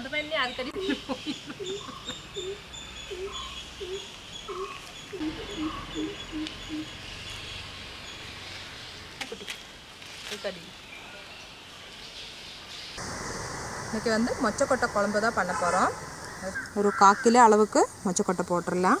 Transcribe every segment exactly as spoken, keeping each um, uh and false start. அந்த மாதிரி அடிக்கடி இன்னைக்கு வந்து மொச்சக்கொட்டை குழம்பு தான் பண்ண போகிறோம். ஒரு காக்கில அளவுக்கு மொச்சக்கொட்டை போட்டுடலாம்.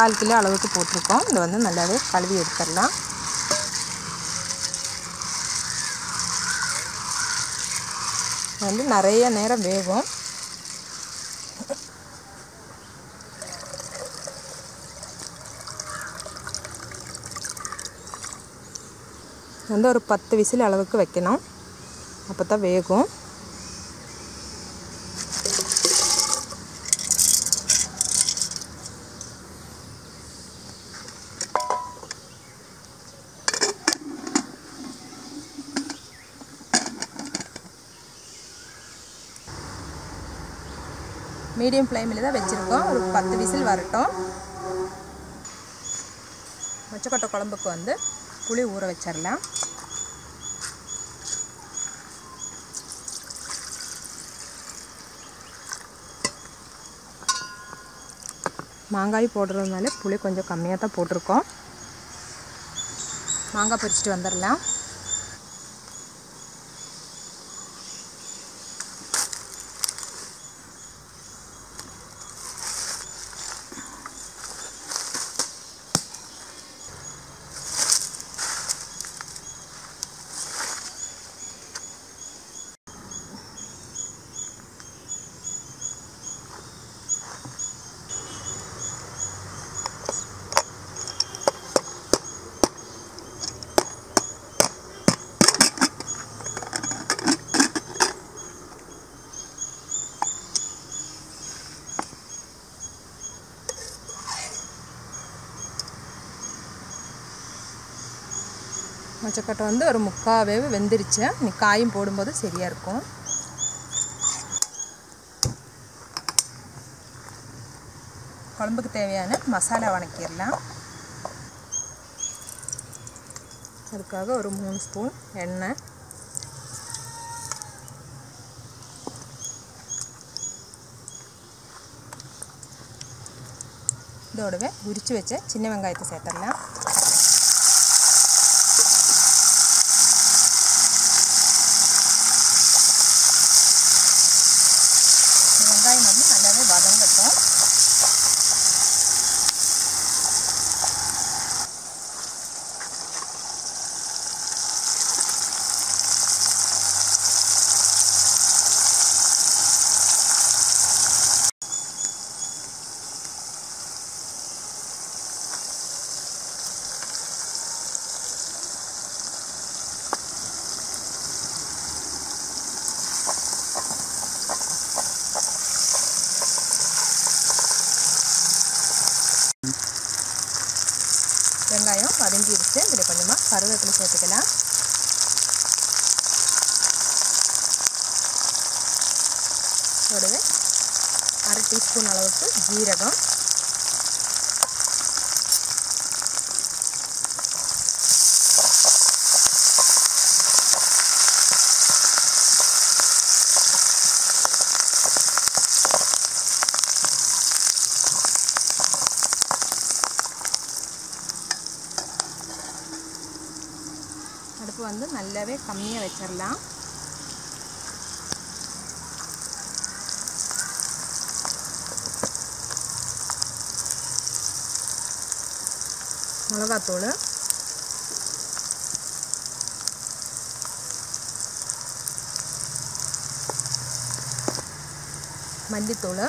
கால் கிலோ அளவுக்கு போட்டிருக்கோம். இது வந்து நல்லாவே கழுவி எடுத்துடலாம். வந்து நிறைய நேரம் வேகும். வந்து ஒரு பத்து விசில் அளவுக்கு வைக்கணும், அப்போ தான் வேகும். மீடியம் ஃப்ளேமில் தான் வச்சுருக்கோம். ஒரு பத்து விசில் வரட்டும். மொச்சக்கொட்டை குழம்புக்கு வந்து புளி ஊற வச்சிடலாம். மாங்காய் போடுறதுனால புளி கொஞ்சம் கம்மியாக தான் போட்டிருக்கோம். மாங்காய் பொரிச்சிட்டு வந்துடலாம். மொச்சக்கொட்டை வந்து ஒரு முக்கால் வேவு வெந்துருச்சு. நீ காயும் போடும்போது சரியாக இருக்கும். குழம்புக்கு தேவையான மசாலா வணக்கிடலாம். அதுக்காக ஒரு மூணு ஸ்பூன் எண்ணெய், இதோடவே உரித்து வச்ச சின்ன வெங்காயத்தை சேர்த்துடலாம். வெங்காயம் வதங்கிடுச்சு. இதில் கொஞ்சமாக கருவேப்பிலை சேர்த்துக்கலாம். ஒரு அரை டீஸ்பூன் அளவுக்கு ஜீரகம், வந்து நல்லாவே கம்மியாக வச்சிடலாம். மிளகாத்தூள், மல்லித்தூள்,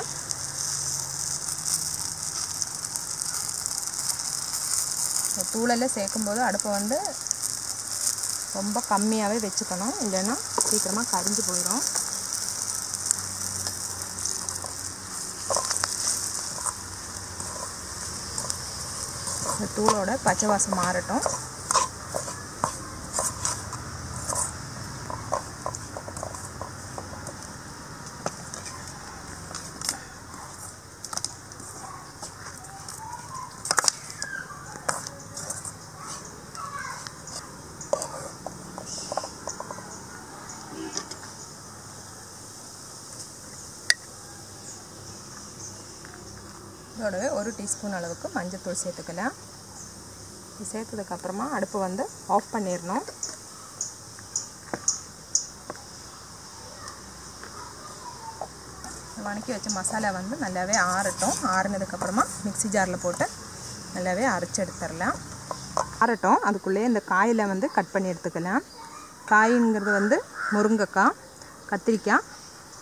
தூளெல்லாம் சேர்க்கும்போது அடுப்பை வந்து ரொம்ப கம்மியாகவே வச்சுக்கணும், இல்லைன்னா சீக்கிரமாக கரிஞ்சு போயிடும். இந்த தூளோட பச்சை வாசம் மாறட்டும். இதோடவே ஒரு டீஸ்பூன் அளவுக்கு மஞ்சத்தூள் சேர்த்துக்கலாம். இது சேர்த்ததுக்கப்புறமா அடுப்பு வந்து ஆஃப் பண்ணிடணும். வணக்கி வச்ச மசாலா வந்து நல்லாவே ஆறட்டும். ஆறுனதுக்கப்புறமா மிக்சி ஜாரில் போட்டு நல்லாவே அரைச்சி எடுத்துடலாம். ஆறட்டும், அதுக்குள்ளேயே இந்த காயில் வந்து கட் பண்ணி எடுத்துக்கலாம். காய்ங்கிறது வந்து முருங்கைக்காய், கத்திரிக்காய்,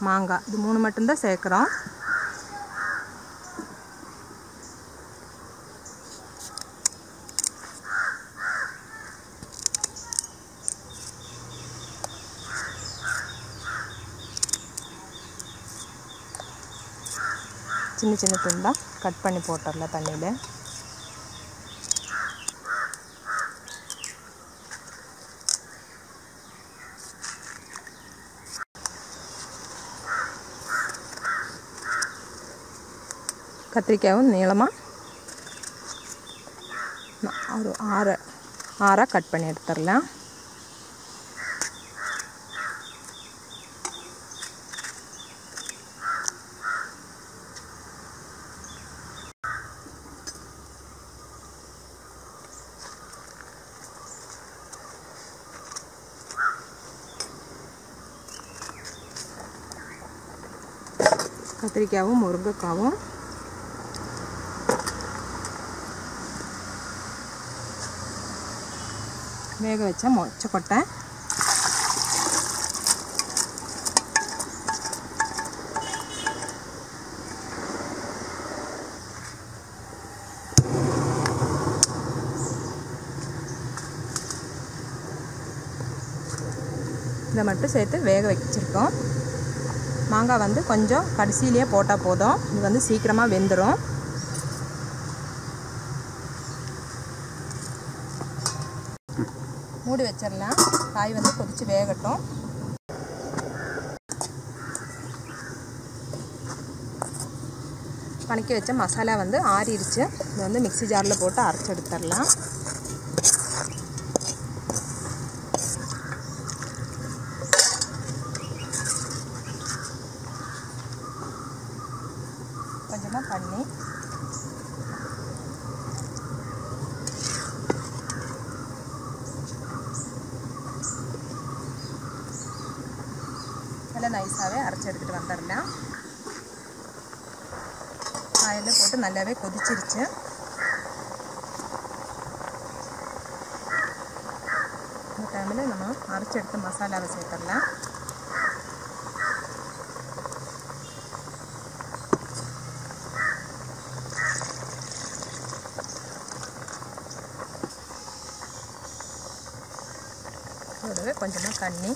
மாங்காய், இது மூணு மட்டும்தான் சேர்க்குறோம். சின்ன சின்ன துண்டாக கட் பண்ணி போட்டுடல தண்ணியில். கத்திரிக்காயும் நீளமாக ஒரு ஆற ஆறாக கட் பண்ணி எடுத்துடலாம். கத்திரிக்காவும் முருங்கைக்காவும் வேக வச்ச மொச்சைக்கொட்டை, இதை மட்டும் சேர்த்து வேக வச்சிருக்கோம். மாங்காய் வந்து கொஞ்சம் கடைசியிலேயே போட்டால் போதும், இது வந்து சீக்கிரமாக வெந்துடும். மூடி வச்சிடலாம், காய் வந்து கொதிச்சு வேகட்டும். வணக்கி வச்ச மசாலா வந்து ஆறிடுச்சு. இது வந்து மிக்சி ஜாரில் போட்டு அரைச்சி எடுத்துடலாம். கொஞ்சமாக பண்ணி நல்லா நைஸாகவே அரைச்சி எடுத்துகிட்டு வந்துடலாம். காயில் போட்டு நல்லாவே கொதிச்சிருச்சு. இந்த டைமில் நம்ம அரைச்சி எடுத்து மசாலாவை சேர்த்துடலாம். கொஞ்சமாக தண்ணி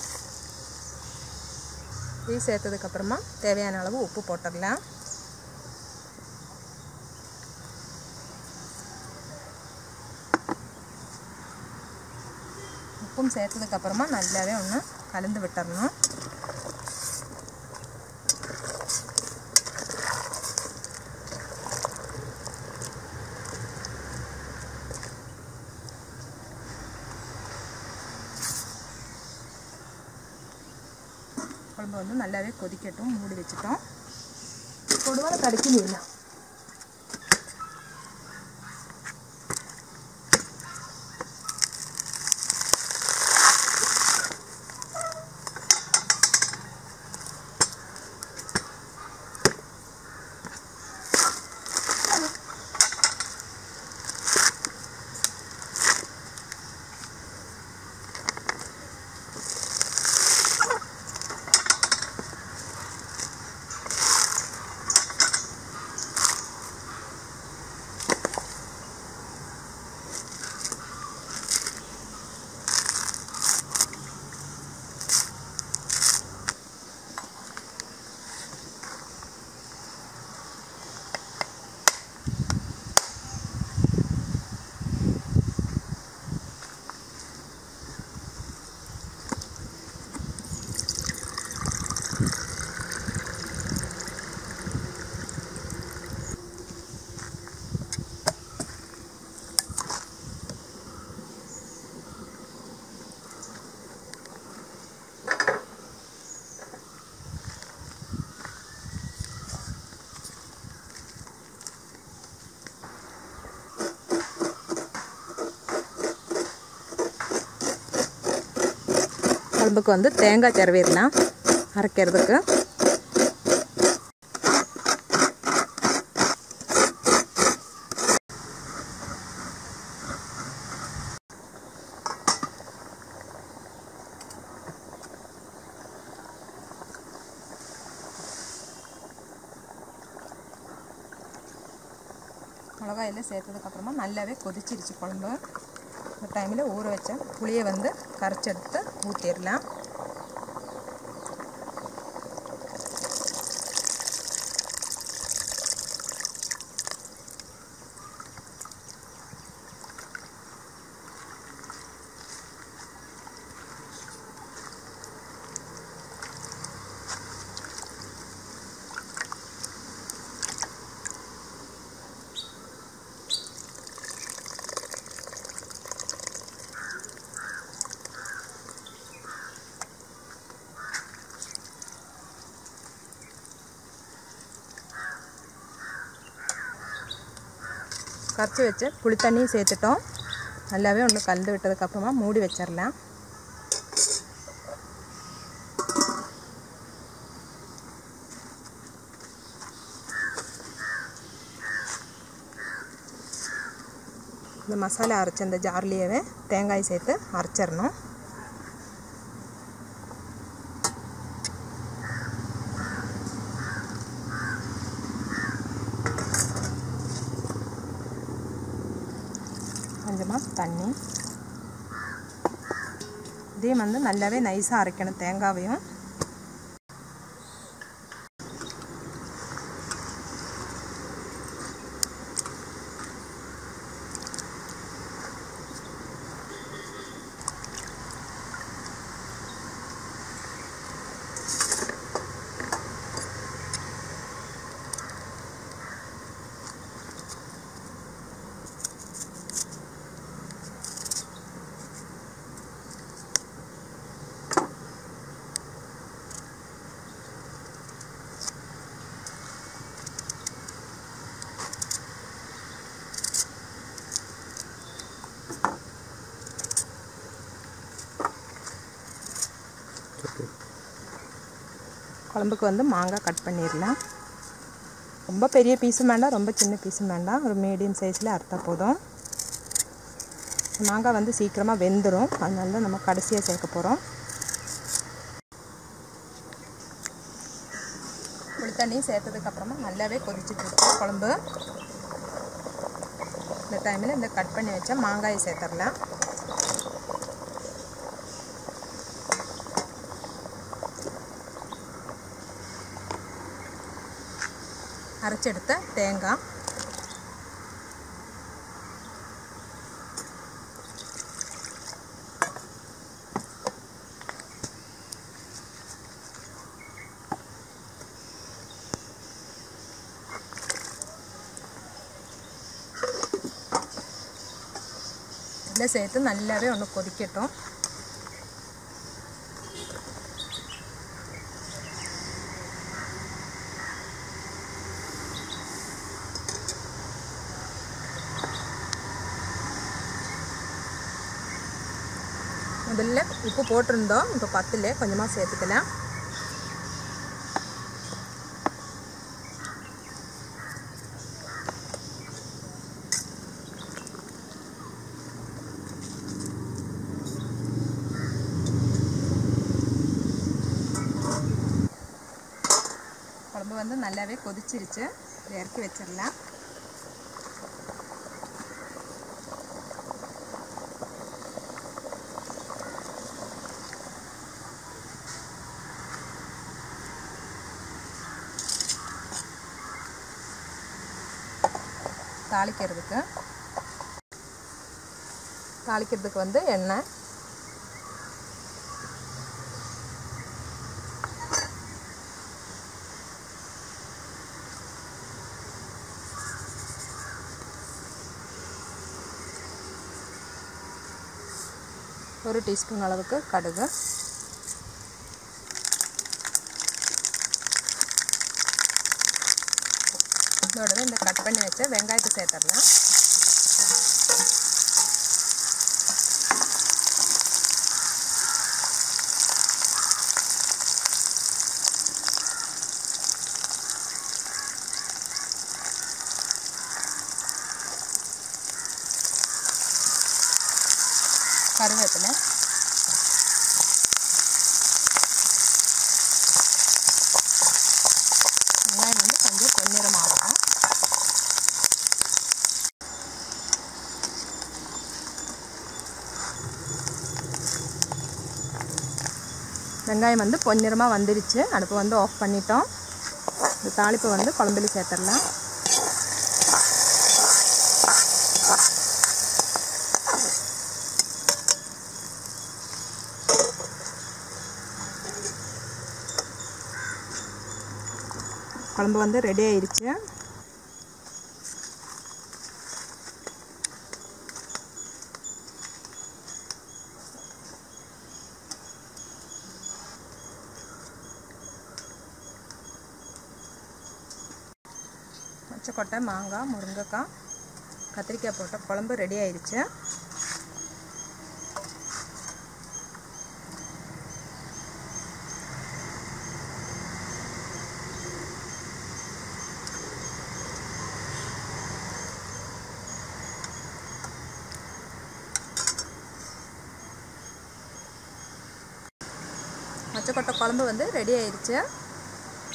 இது சேர்த்ததுக்கப்புறமா தேவையான அளவு உப்பு போட்டுடலாம். உப்பும் சேர்த்ததுக்கப்புறமா நல்லாவே ஒன்று கலந்து விட்டுடணும். குழம்பு வந்து நல்லாவே கொதிக்கட்டும். மூடி வச்சுட்டோம். பொதுவாக கடைக்கல குழம்புக்கு வந்து தேங்காய் சரவிடலாம் அரைக்கிறதுக்கு. மிளகாயில் சேர்த்ததுக்கப்புறமா நல்லாவே கொதிச்சிருச்சு குழம்பு. இந்த டைமில் ஊற வச்ச புளியை வந்து கரைச்செடுத்து ஊற்றிடலாம். கரைச்சி வச்சு புளி தண்ணியும் சேர்த்துட்டோம். நல்லாவே ஒன்று கலந்து விட்டதுக்கப்புறமா மூடி வச்சிடலாம். இந்த மசாலா அரைச்ச அந்த ஜார்லேயே தேங்காய் சேர்த்து அரைச்சிடணும். கொஞ்சமாக தண்ணி இதையும் வந்து நல்லாவே நைஸாக அரைக்கணும் தேங்காயையும். குழம்புக்கு வந்து மாங்காய் கட் பண்ணிடலாம். ரொம்ப பெரிய பீஸும் வேண்டாம், ரொம்ப சின்ன பீஸும் வேண்டாம், ஒரு மீடியம் சைஸில் அறுத்தா போதும். மாங்காய் வந்து சீக்கிரமாக வெந்துடும், அதனால தான் நம்ம கடைசியாக சேர்க்க போகிறோம். புளி தண்ணி சேர்த்ததுக்கப்புறமா நல்லாவே கொதிச்சுட்டு இருக்கோம் குழம்பு. இந்த டைமில் இந்த கட் பண்ணி வச்சா மாங்காயை சேர்த்துடலாம். அரைச்செடுத்த தேங்காய் இதில் சேர்த்து நல்லாவே ஒன்று கொதிக்கட்டும். முதல்ல உப்பு போட்டிருந்தோம், இப்போ பத்தில் கொஞ்சமாக சேர்த்துக்கலாம். குழம்பு வந்து நல்லாவே கொதிச்சிருச்சு, இறக்கி வச்சிடலாம். தாளிக்கிறதுக்கு தாளிக்கிறதுக்கு வந்து எண்ணெய் ஒரு டீஸ்பூன் அளவுக்கு, கடுகு இதோட இந்த கட் பண்ணி வச்சு வெங்காயத்தை சேர்த்துடலாம். கருவேப்பிலை. வெங்காயம் வந்து கொஞ்சம் பொன்னிறமாகும். வெங்காயம் வந்து பொன்னிறமாக வந்துருச்சு. அடுப்பு வந்து ஆஃப் பண்ணிட்டோம். இந்த தாளிப்பு வந்து குழம்புல சேர்த்துடலாம். குழம்பு வந்து ரெடி ஆயிடுச்சு. மொச்சைக்கொட்டை, மாங்காய், முருங்கைக்காய், கத்திரிக்காய் போட்ட குழம்பு ரெடி ஆயிடுச்சு. மொச்சைக்கொட்டை குழம்பு வந்து ரெடி ஆயிடுச்சு.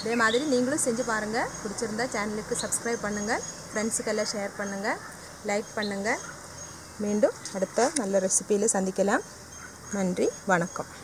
இதே மாதிரி நீங்களும் செஞ்சு பாருங்கள். பிடிச்சிருந்தா சேனலுக்கு சப்ஸ்கிரைப் பண்ணுங்கள், ஃப்ரெண்ட்ஸுக்கெல்லாம் ஷேர் பண்ணுங்கள், லைக் பண்ணுங்கள். மீண்டும் அடுத்த நல்ல ரெசிபியில் சந்திக்கலாம். நன்றி, வணக்கம்.